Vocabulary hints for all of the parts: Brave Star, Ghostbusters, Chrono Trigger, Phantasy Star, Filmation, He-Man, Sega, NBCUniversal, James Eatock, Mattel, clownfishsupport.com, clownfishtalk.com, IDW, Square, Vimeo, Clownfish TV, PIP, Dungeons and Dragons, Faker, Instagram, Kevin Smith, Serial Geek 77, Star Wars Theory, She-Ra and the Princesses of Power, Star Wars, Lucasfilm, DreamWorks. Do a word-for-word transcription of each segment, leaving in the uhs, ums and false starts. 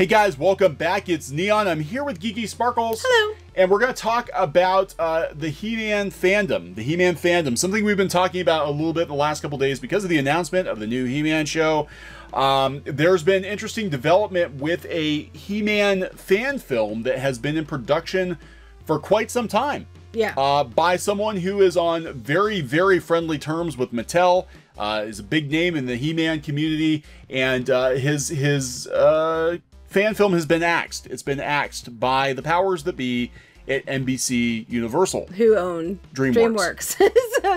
Hey guys, welcome back. It's Neon. I'm here with Geeky Sparkles. Hello. And we're going to talk about uh, the He-Man fandom, the He-Man fandom, something we've been talking about a little bit the last couple days because of the announcement of the new He-Man show. Um, there's been interesting development with a He-Man fan film that has been in production for quite some time. Yeah. Uh, by someone who is on very, very friendly terms with Mattel. Uh, is a big name in the He-Man community, and uh, his his uh, fan film has been axed. It's been axed by the powers that be at N B C Universal, who own DreamWorks. DreamWorks. So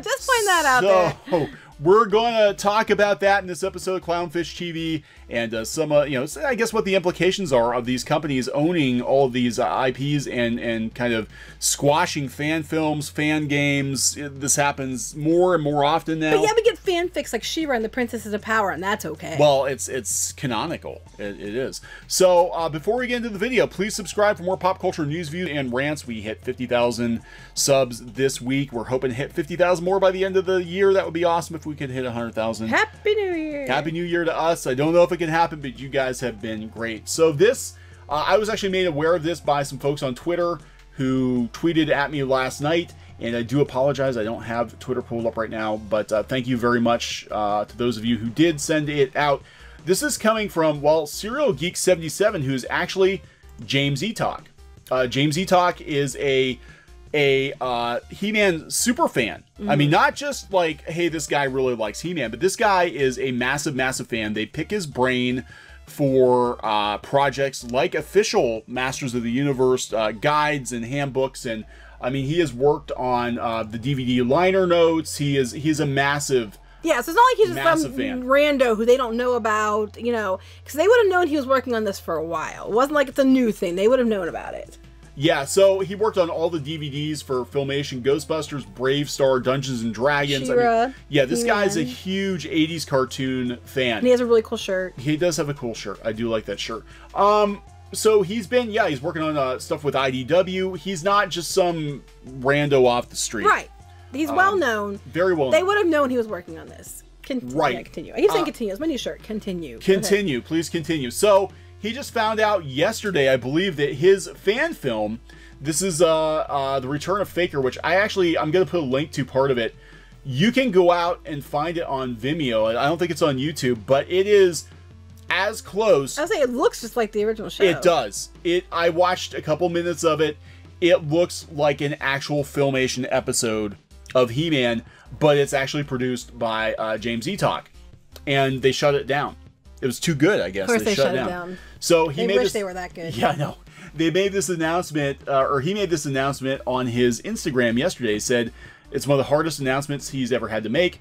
just point that out so, there. We're going to talk about that in this episode of Clownfish T V and uh, some, uh, you know, I guess what the implications are of these companies owning all of these uh, I Ps and, and kind of squashing fan films, fan games. This happens more and more often now. But yeah, we get fanfics like She-Ra and the Princesses of Power, and that's okay. Well, it's it's canonical. It, it is. So uh, before we get into the video, please subscribe for more pop culture news, views, and rants. We hit fifty thousand subs this week. We're hoping to hit fifty thousand more by the end of the year. That would be awesome if we We could hit one hundred thousand. Happy New Year. Happy New Year to us. I don't know if it can happen, but you guys have been great. So this, uh, I was actually made aware of this by some folks on Twitter who tweeted at me last night, and I do apologize. I don't have Twitter pulled up right now, but uh, thank you very much uh, to those of you who did send it out. This is coming from, well, Serial Geek seventy-seven, who's actually James Eatock. Uh, James Eatock is a... a uh, He-Man super fan. Mm-hmm. I mean, not just like, hey, this guy really likes He-Man, but this guy is a massive, massive fan. They pick his brain for uh, projects like official Masters of the Universe uh, guides and handbooks. And I mean, he has worked on uh, the D V D liner notes. He is he's a massive Yeah, so it's not like he's just some fan. Rando who they don't know about, you know, because they would have known he was working on this for a while. It wasn't like it's a new thing. They would have known about it. Yeah, so he worked on all the D V Ds for Filmation, Ghostbusters, Brave Star, Dungeons and Dragons. I mean, yeah, this He-Man. Guy's a huge eighties cartoon fan. And he has a really cool shirt. He does have a cool shirt. I do like that shirt. Um, so he's been, yeah, he's working on uh, stuff with I D W. He's not just some rando off the street. Right. He's um, well known. Very well known. They would have known he was working on this. Continue, right. Yeah, continue. I keep saying uh, continue. It's my new shirt. Continue. Continue. Please continue. So... he just found out yesterday, I believe, that his fan film, this is uh, uh, The Return of Faker, which I actually, I'm going to put a link to part of it. You can go out and find it on Vimeo. I don't think it's on YouTube, but it is as close. I was saying, it looks just like the original show. It does. It. I watched a couple minutes of it. It looks like an actual Filmation episode of He-Man, but it's actually produced by uh, James Eatock, and they shut it down. It was too good, I guess. Of course, they, they shut, shut it down. down. So he they made wish this, they were that good. Yeah, I know. They made this announcement, uh, or he made this announcement on his Instagram yesterday. He said it's one of the hardest announcements he's ever had to make.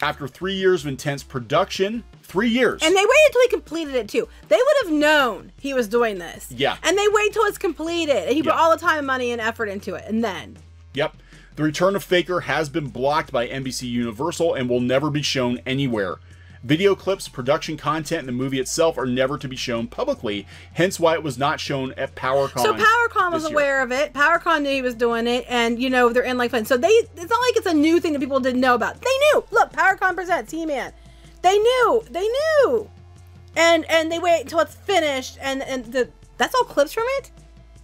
After three years of intense production, three years, and they waited until he completed it too. They would have known he was doing this. Yeah, and they wait till it's completed, and he yeah. put all the time, money, and effort into it, and then. Yep, The Return of Faker has been blocked by N B C Universal and will never be shown anywhere. Video clips, production content, and the movie itself are never to be shown publicly, hence why it was not shown at PowerCon. So PowerCon was aware of it. PowerCon knew he was doing it, and, you know, they're in like fun. So they, it's not like it's a new thing that people didn't know about. They knew. Look, PowerCon presents He-Man. They knew. They knew. And and they wait until it's finished, and, and the that's all clips from it?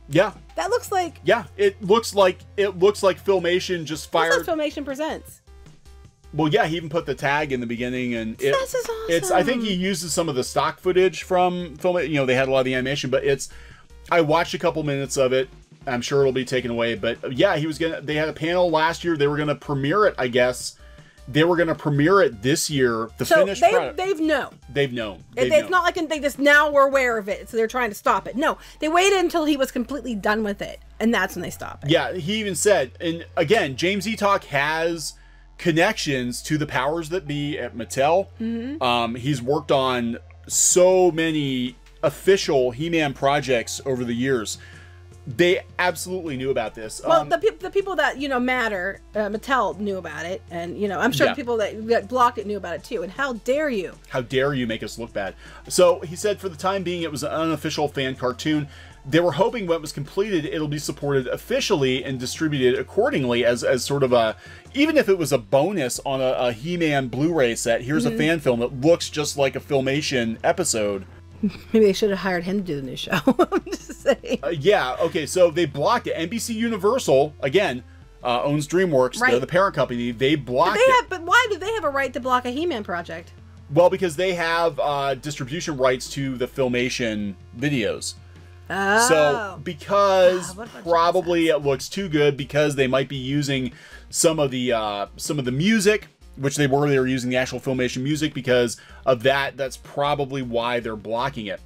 Yeah. That looks like... yeah, it looks like it looks like Filmation just fired... That's Filmation presents. Well, yeah, he even put the tag in the beginning, and it, this is awesome. It's. I think he uses some of the stock footage from film. You know, they had a lot of the animation, but it's. I watched a couple minutes of it. I'm sure it'll be taken away, but yeah, he was gonna. They had a panel last year. They were gonna premiere it. I guess they were gonna premiere it this year. The so finished they, product. They've known. They've known. They've it's known. Not like they just now were aware of it, so they're trying to stop it. No, they waited until he was completely done with it, and that's when they stopped it. Yeah, he even said, and again, James Eatock has connections to the powers that be at Mattel. Mm-hmm. Um, he's worked on so many official He-Man projects over the years. They absolutely knew about this. Well, um, the, pe the people that, you know, matter, uh, Mattel knew about it. And, you know, I'm sure yeah. the people that, that blocked it knew about it too. And how dare you? How dare you make us look bad? So he said for the time being, it was an unofficial fan cartoon. They were hoping when it was completed, it'll be supported officially and distributed accordingly as, as sort of a, even if it was a bonus on a, a He-Man Blu-ray set, here's mm-hmm. a fan film that looks just like a Filmation episode. Maybe they should have hired him to do the new show. I'm just saying. Uh, yeah, okay, so they blocked it. N B C Universal, again, uh, owns DreamWorks. Right. They're the parent company. They blocked but they it. Have, but why do they have a right to block a He-Man project? Well, because they have uh, distribution rights to the Filmation videos. Oh. So, because wow, probably it looks too good, because they might be using some of the uh, some of the music, which they were, they were using the actual Filmation music because of that. That's probably why they're blocking it.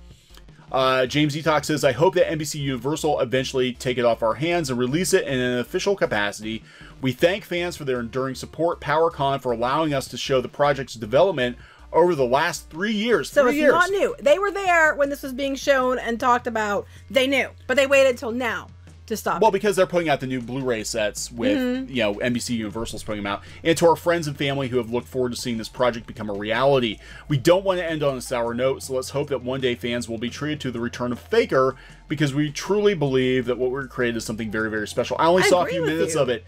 Uh, James Eatock says, I hope that N B C Universal eventually take it off our hands and release it in an official capacity. We thank fans for their enduring support. PowerCon for allowing us to show the project's development over the last three years. So three it's years. Not new. They were there when this was being shown and talked about. They knew, but they waited until now to stop. Well, it. because they're putting out the new Blu-ray sets with, mm-hmm. you know, N B C Universal's putting them out. And to our friends and family who have looked forward to seeing this project become a reality, we don't want to end on a sour note, so let's hope that one day fans will be treated to The Return of Faker, because we truly believe that what we've created is something very, very special. I only I saw a few minutes you. of it,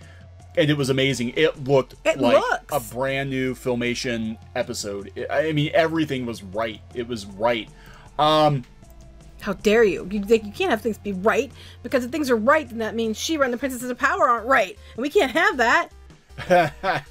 and it was amazing. It looked it like looks. a brand new Filmation episode. I mean, everything was right. It was right. Um... How dare you? You, you can't have things be right, because if things are right, then that means She-Ra and the Princesses of Power aren't right, and we can't have that.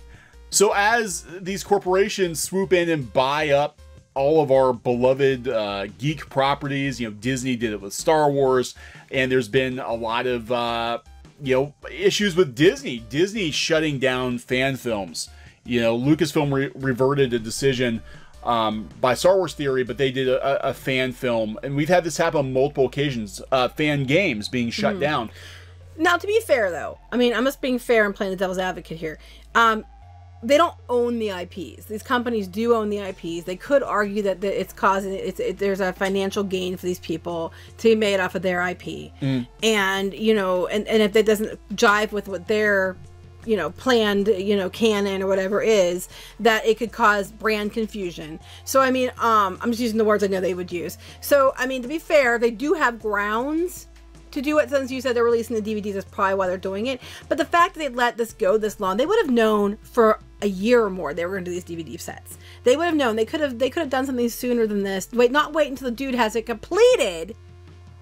So as these corporations swoop in and buy up all of our beloved uh, geek properties, you know, Disney did it with Star Wars, and there's been a lot of, uh, you know, issues with Disney. Disney shutting down fan films. You know, Lucasfilm re reverted a decision Um, by Star Wars Theory, but they did a, a fan film, and we've had this happen on multiple occasions. Uh, fan games being shut mm. down. Now, to be fair, though, I mean, I'm just being fair and playing the devil's advocate here. Um, they don't own the I Ps. These companies do own the I Ps. They could argue that the, it's causing it's it, there's a financial gain for these people to be made off of their I P, mm. and you know, and and if that doesn't jive with what they're you know, planned, you know, canon or whatever is, that it could cause brand confusion. So, I mean, um, I'm just using the words I know they would use. So, I mean, to be fair, they do have grounds to do it. Since you said they're releasing the D V Ds, that's probably why they're doing it. But the fact that they let this go this long, they would have known for a year or more they were going to do these D V D sets. They would have known. They could have, they could have done something sooner than this. Wait, not wait until the dude has it completed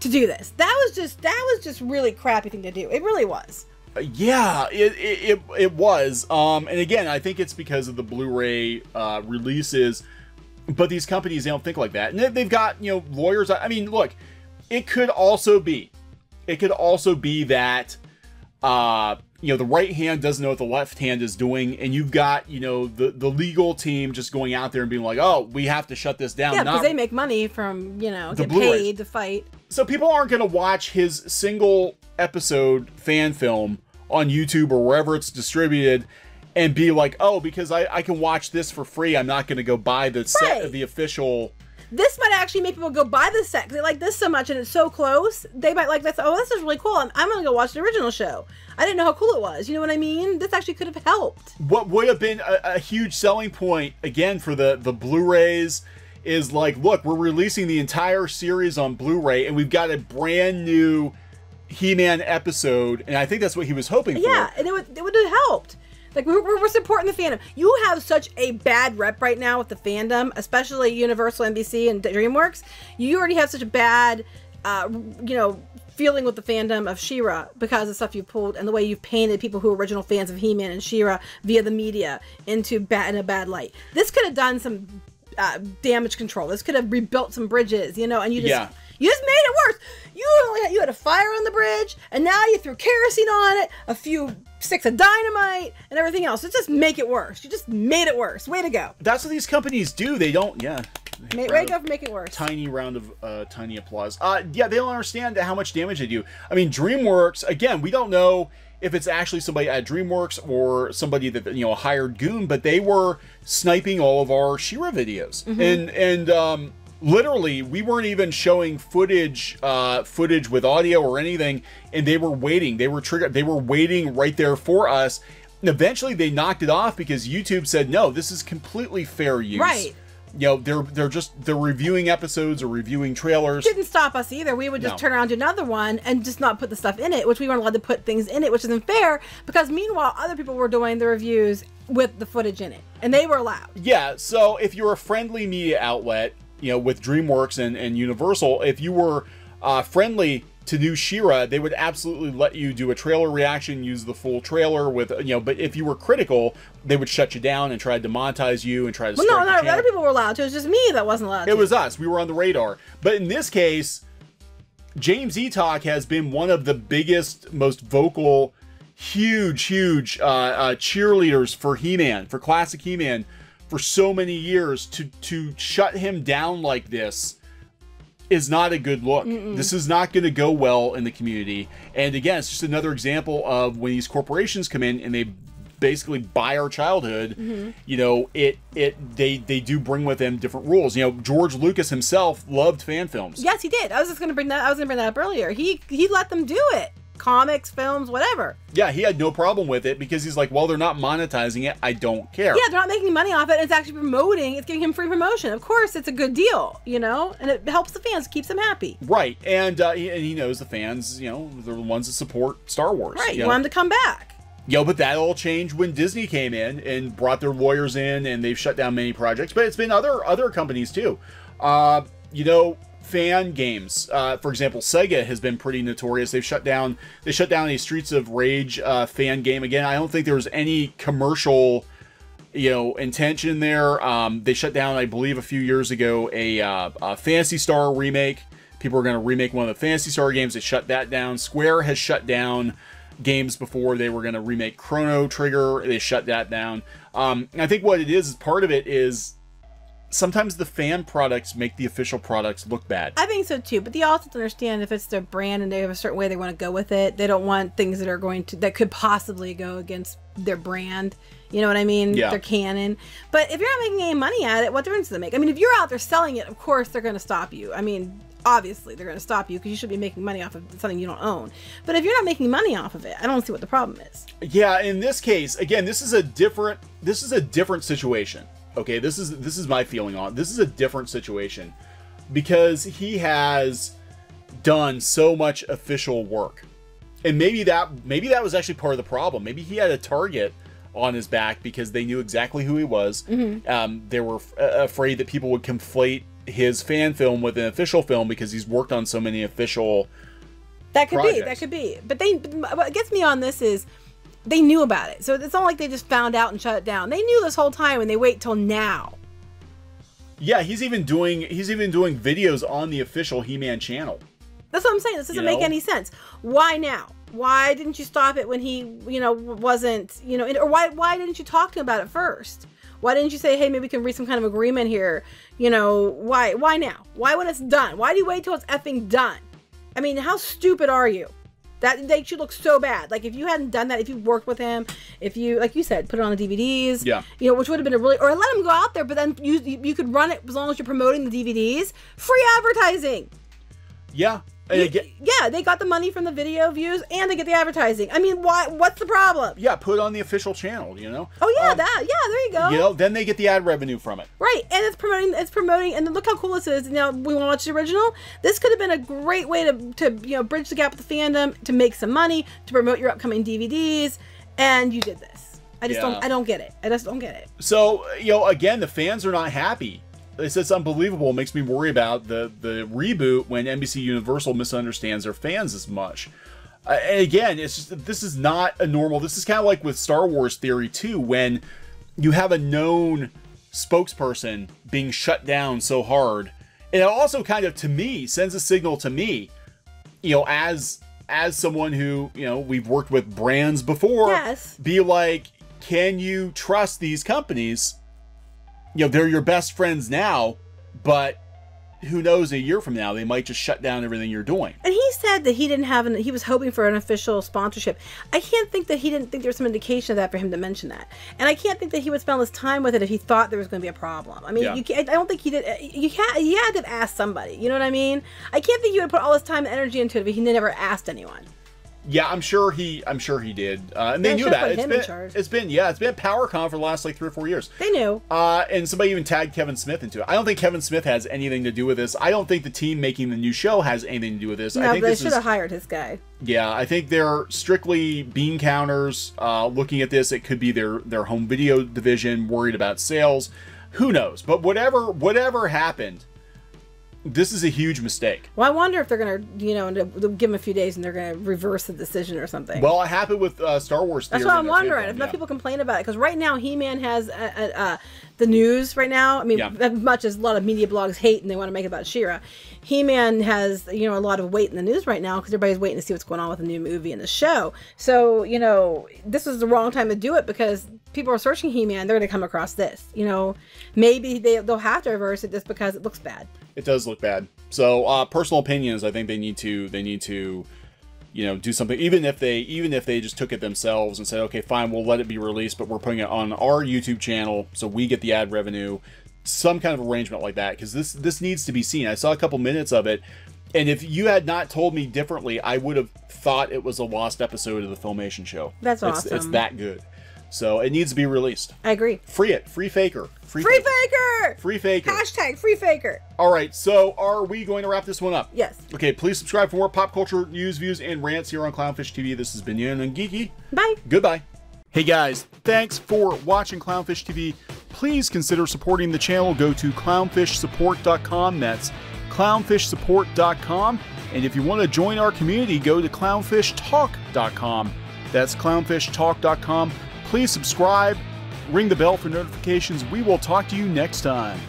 to do this. That was just, that was just really crappy thing to do. It really was. Yeah, it, it, it was. Um, and again, I think it's because of the Blu-ray uh, releases. But these companies, they don't think like that. And they've got, you know, lawyers. I mean, look, it could also be, it could also be that, uh, you know, the right hand doesn't know what the left hand is doing. And you've got, you know, the, the legal team just going out there and being like, oh, we have to shut this down. Yeah, because they make money from, you know, get paid to fight. So people aren't going to watch his single episode fan film on YouTube or wherever it's distributed and be like, oh, because I, I can watch this for free, I'm not going to go buy the right. set of the official. This might actually make people go buy the set because they like this so much and it's so close. They might like this. Oh, this is really cool. I'm, I'm going to go watch the original show. I didn't know how cool it was. You know what I mean? This actually could have helped. What would have been a, a huge selling point, again, for the, the Blu-rays is like, look, we're releasing the entire series on Blu-ray and we've got a brand new He-Man episode, and I think that's what he was hoping yeah, for. Yeah, and it would, it would have helped. Like, we're, we're supporting the fandom. You have such a bad rep right now with the fandom, especially Universal, N B C, and DreamWorks. You already have such a bad, uh, you know, feeling with the fandom of She-Ra because of the stuff you pulled and the way you've painted people who are original fans of He-Man and She-Ra via the media into bad, in a bad light. This could have done some uh, damage control. This could have rebuilt some bridges, you know, and you just... Yeah. You just made it worse. You only had, you had a fire on the bridge, and now you threw kerosene on it, a few sticks of dynamite, and everything else. It's just make it worse. You just made it worse. Way to go. That's what these companies do. They don't, yeah. Make, way to go for making it worse. Tiny round of uh, tiny applause. Uh, yeah, they don't understand how much damage they do. I mean, DreamWorks, again, we don't know if it's actually somebody at DreamWorks or somebody that, you know, a hired goon, but they were sniping all of our She-Ra videos. Mm-hmm. And, and, um... literally, we weren't even showing footage, uh, footage with audio or anything, and they were waiting. They were triggered. They were waiting right there for us. And eventually, they knocked it off because YouTube said, "No, this is completely fair use." Right. You know, they're they're just they're reviewing episodes or reviewing trailers. Didn't stop us either. We would just no. turn around to another one and just not put the stuff in it, which we weren't allowed to put things in it, which isn't fair because meanwhile, other people were doing the reviews with the footage in it, and they were allowed. Yeah. So if you're a friendly media outlet, you know, with DreamWorks and, and Universal, if you were uh, friendly to new She-Ra, they would absolutely let you do a trailer reaction, use the full trailer with, you know, but if you were critical, they would shut you down and try to demonetize you and try to well, start no, not other people were allowed to. It was just me that wasn't allowed to. It was us. We were on the radar. But in this case, James Eatock has been one of the biggest, most vocal, huge, huge uh, uh, cheerleaders for He-Man, for classic He-Man, for so many years. To, to shut him down like this is not a good look. Mm-mm. This is not going to go well in the community. And again, it's just another example of when these corporations come in and they basically buy our childhood. Mm-hmm. You know, it it they they do bring with them different rules. You know, George Lucas himself loved fan films. Yes, he did. I was just going to bring that. I was going to bring that up earlier. He he let them do it. Comics, films, whatever. Yeah, he had no problem with it because he's like, well, they're not monetizing it. I don't care. Yeah, they're not making money off it. It's actually promoting. It's giving him free promotion. Of course, it's a good deal, you know, and it helps the fans, keeps them happy. Right, and uh, he, and he knows the fans, you know, they're the ones that support Star Wars. Right, you, you know? Want him to come back. Yo, but that all changed when Disney came in and brought their lawyers in, and they've shut down many projects, but it's been other, other companies too. Uh, you know, fan games, uh, for example, Sega has been pretty notorious. They've shut down, they shut down a Streets of Rage uh, fan game. Again, I don't think there was any commercial, you know, intention there. Um, they shut down, I believe, a few years ago, a, uh, a Phantasy Star remake. People are going to remake one of the Phantasy Star games. They shut that down. Square has shut down games before. They were going to remake Chrono Trigger. They shut that down. Um, I think what it is, is part of it is sometimes the fan products make the official products look bad. I think so too, but they also understand if it's their brand and they have a certain way they want to go with it, they don't want things that are going to, that could possibly go against their brand. You know what I mean? Yeah. Their canon. But if you're not making any money at it, what difference does it make? I mean, if you're out there selling it, of course they're going to stop you. I mean, obviously they're going to stop you because you should be making money off of something you don't own. But if you're not making money off of it, I don't see what the problem is. Yeah, in this case, again, this is a different, this is a different situation. Okay, this is this is my feeling on. This is a different situation because he has done so much official work. And maybe that maybe that was actually part of the problem. Maybe he had a target on his back because they knew exactly who he was. Mm-hmm. Um, they were f afraid that people would conflate his fan film with an official film because he's worked on so many official That could projects. be, that could be. But they what gets me on this is they knew about it. So it's not like they just found out and shut it down. They knew this whole time and they wait till now. Yeah, he's even doing he's even doing videos on the official He-Man channel. That's what I'm saying. This doesn't you know? make any sense. Why now? Why didn't you stop it when he, you know, wasn't, you know, or why why didn't you talk to him about it first? Why didn't you say, hey, maybe we can reach some kind of agreement here? You know, why why now? Why when it's done? Why do you wait till it's effing done? I mean, how stupid are you? That makes you look so bad. Like if you hadn't done that, if you worked with him, if you, like you said, put it on the D V Ds, yeah, you know, which would have been a really, or let him go out there, but then you you could run it as long as you're promoting the D V Ds. Free advertising. Yeah. You, get, yeah, they got the money from the video views and they get the advertising. I mean, why? What's the problem? Yeah, put on the official channel, you know? Oh yeah, um, that, yeah, there you go. You know, then they get the ad revenue from it. Right, and it's promoting, it's promoting, and look how cool this is. Now, we want to watch the original. This could have been a great way to, to, you know, bridge the gap with the fandom, to make some money, to promote your upcoming D V Ds, and you did this. I just yeah. don't, I don't get it. I just don't get it. So, you know, again, the fans are not happy. It's, it's unbelievable. It makes me worry about the, the reboot when N B C Universal misunderstands their fans as much. Uh, and again, it's just, this is not a normal, this is kind of like with Star Wars Theory too, when you have a known spokesperson being shut down so hard. And it also kind of, to me, sends a signal to me, you know, as, as someone who, you know, we've worked with brands before, yes. be like, can you trust these companies? You know, they're your best friends now, but who knows, a year from now, they might just shut down everything you're doing. And he said that he didn't have, an, he was hoping for an official sponsorship. I can't think that he didn't think there was some indication of that for him to mention that. And I can't think that he would spend all this time with it if he thought there was going to be a problem. I mean, yeah. you, I don't think he did, you had, he had to have asked somebody, you know what I mean? I can't think you would put all this time and energy into it if he never asked anyone. Yeah, I'm sure he. I'm sure he did, uh, and they yeah, knew that. It's been, it's been, yeah, it's been PowerCon for the last like three or four years. They knew, uh, and somebody even tagged Kevin Smith into it. I don't think Kevin Smith has anything to do with this. I don't think the team making the new show has anything to do with this. No, I think but they should have hired his guy. Yeah, I think they're strictly bean counters. Uh, looking at this, it could be their their home video division worried about sales. Who knows? But whatever whatever happened, This is a huge mistake. Well, I wonder if they're going to, you know, give them a few days and they're going to reverse the decision or something. Well, it happened with uh, Star Wars Theory. That's what I'm wondering. If yeah. people complain about it, because right now He-Man has uh, uh, uh, the news right now. I mean, yeah. as much as a lot of media blogs hate and they want to make it about She-Ra, He-Man has, you know, a lot of weight in the news right now because everybody's waiting to see what's going on with the new movie and the show. So, you know, this was the wrong time to do it because people are searching He-Man. They're going to come across this. You know, maybe they, they'll have to reverse it just because it looks bad. It does look bad. So uh, personal opinions, I think they need to they need to, you know, do something. Even if they even if they just took it themselves and said, okay, fine, we'll let it be released, but we're putting it on our YouTube channel so we get the ad revenue. Some kind of arrangement like that, because this this needs to be seen. I saw a couple minutes of it, and if you had not told me differently, I would have thought it was a lost episode of the Filmation show. That's awesome. It's, it's that good. So it needs to be released. I agree. Free it. Free Faker. Free, free Faker. Faker. Free Faker. Hashtag Free Faker. All right. So are we going to wrap this one up? Yes. Okay. Please subscribe for more pop culture news, views, and rants here on Clownfish T V. This has been Neon and Geeky. Bye. Goodbye. Hey guys, thanks for watching Clownfish T V. Please consider supporting the channel. Go to clownfish support dot com. That's clownfish support dot com. And if you want to join our community, go to clownfish talk dot com. That's clownfish talk dot com. Please subscribe, ring the bell for notifications. We will talk to you next time.